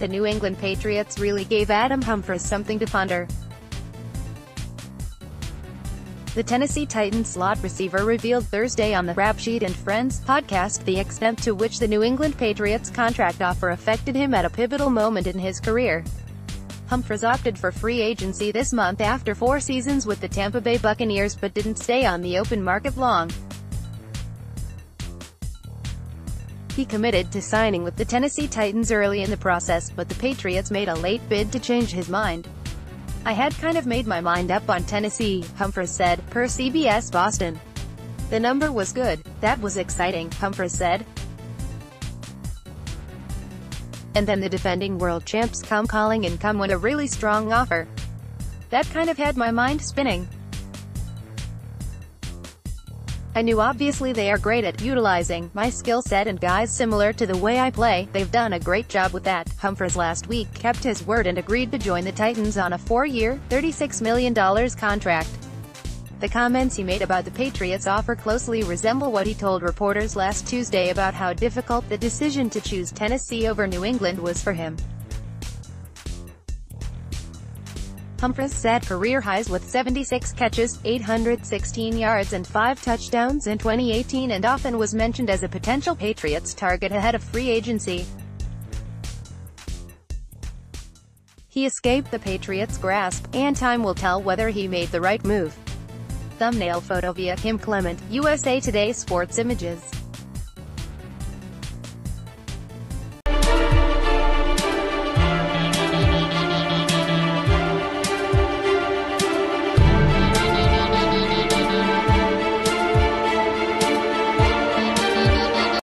the New England Patriots really gave Adam Humphries something to ponder. The Tennessee Titans slot receiver revealed Thursday on the Rapsheet and Friends podcast the extent to which the New England Patriots contract offer affected him at a pivotal moment in his career. Humphries opted for free agency this month after 4 seasons with the Tampa Bay Buccaneers but didn't stay on the open market long. He committed to signing with the Tennessee Titans early in the process, but the Patriots made a late bid to change his mind. "I had kind of made my mind up on Tennessee," Humphries said, per CBS Boston. "The number was good. That was exciting," Humphries said. "And then the defending world champs come calling and come with a really strong offer. That kind of had my mind spinning. I knew obviously they are great at utilizing my skill set and guys similar to the way I play. They've done a great job with that." Humphries last week kept his word and agreed to join the Titans on a 4-year, $36 million contract. The comments he made about the Patriots' offer closely resemble what he told reporters last Tuesday about how difficult the decision to choose Tennessee over New England was for him. Humphries set career highs with 76 catches, 816 yards and 5 touchdowns in 2018 and often was mentioned as a potential Patriots target ahead of free agency. He escaped the Patriots' grasp, and time will tell whether he made the right move. Thumbnail photo via Kim Clement, USA Today Sports Images.